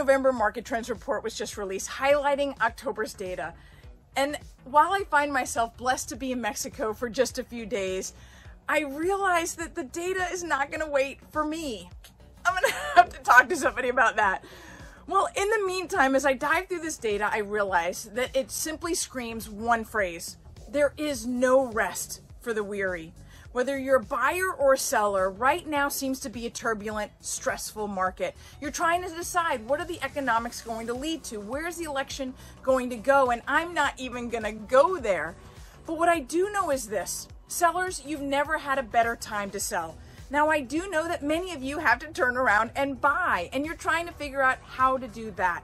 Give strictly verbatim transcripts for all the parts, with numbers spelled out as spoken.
November market trends report was just released, highlighting October's data. And while I find myself blessed to be in Mexico for just a few days, I realize that the data is not gonna wait for me. I'm gonna have to talk to somebody about that. Well, in the meantime, as I dive through this data, I realize that it simply screams one phrase: there is no rest for the weary. Whether you're a buyer or a seller, right now seems to be a turbulent, stressful market. You're trying to decide, what are the economics going to lead to? Where's the election going to go? And I'm not even gonna go there. But what I do know is this: sellers, you've never had a better time to sell. Now, I do know that many of you have to turn around and buy, and you're trying to figure out how to do that.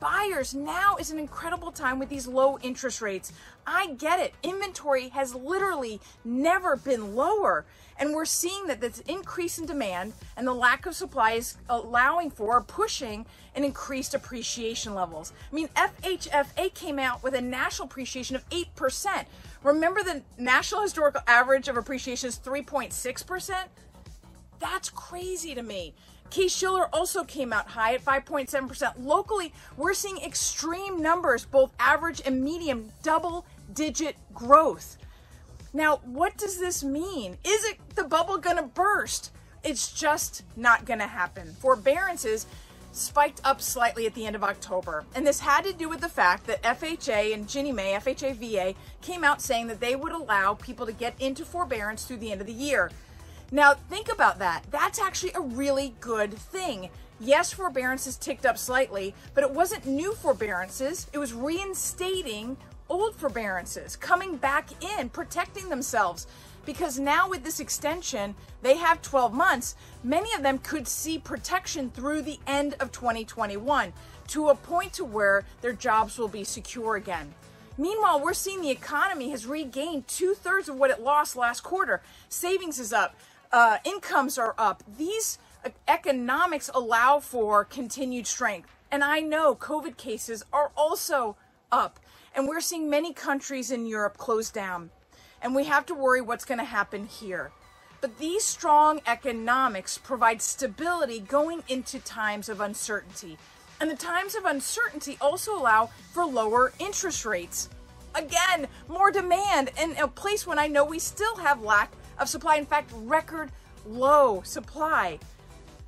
Buyers, now is an incredible time with these low interest rates. I get it. Inventory has literally never been lower, and we're seeing that this increase in demand and the lack of supply is allowing for, pushing, an increased appreciation levels. I mean, F H F A came out with a national appreciation of eight percent. Remember, the national historical average of appreciation is three point six percent? That's crazy to me. Case Shiller also came out high at five point seven percent. Locally, we're seeing extreme numbers, both average and medium, double digit growth. Now, what does this mean? Is it the bubble gonna burst? It's just not gonna happen. Forbearances spiked up slightly at the end of October. And this had to do with the fact that F H A and Ginnie Mae, F H A, V A, came out saying that they would allow people to get into forbearance through the end of the year. Now, think about that. That's actually a really good thing. Yes, forbearances ticked up slightly, but it wasn't new forbearances. It was reinstating old forbearances, coming back in, protecting themselves. Because now with this extension, they have twelve months. Many of them could see protection through the end of twenty twenty-one, to a point to where their jobs will be secure again. Meanwhile, we're seeing the economy has regained two-thirds of what it lost last quarter. Savings is up. Uh, incomes are up. These economics allow for continued strength. And I know COVID cases are also up. And we're seeing many countries in Europe close down. And we have to worry what's going to happen here. But these strong economics provide stability going into times of uncertainty. And the times of uncertainty also allow for lower interest rates. Again, more demand in a place when I know we still have lack of supply. In fact, record low supply.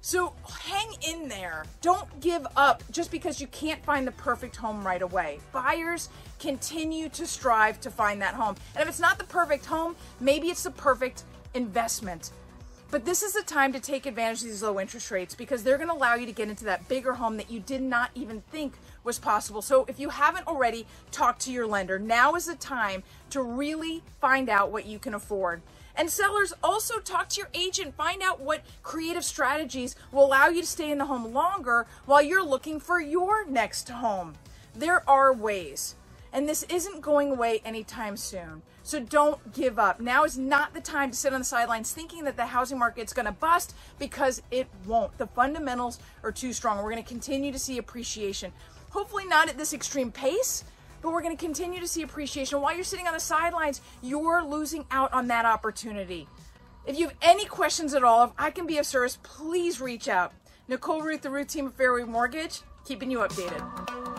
So hang in there. Don't give up just because you can't find the perfect home right away. Buyers, continue to strive to find that home. And if it's not the perfect home, maybe it's the perfect investment. But this is the time to take advantage of these low interest rates, because they're gonna allow you to get into that bigger home that you did not even think was possible. So if you haven't already, talk to your lender. Now is the time to really find out what you can afford. And sellers, also talk to your agent. Find out what creative strategies will allow you to stay in the home longer while you're looking for your next home. There are ways. And this isn't going away anytime soon. So don't give up. Now is not the time to sit on the sidelines thinking that the housing market's gonna bust, because it won't. The fundamentals are too strong. We're gonna continue to see appreciation. Hopefully not at this extreme pace, but we're gonna continue to see appreciation. While you're sitting on the sidelines, you're losing out on that opportunity. If you have any questions at all, if I can be of service, please reach out. Nicole Rueth, the Rueth Team of Fairway Mortgage, keeping you updated.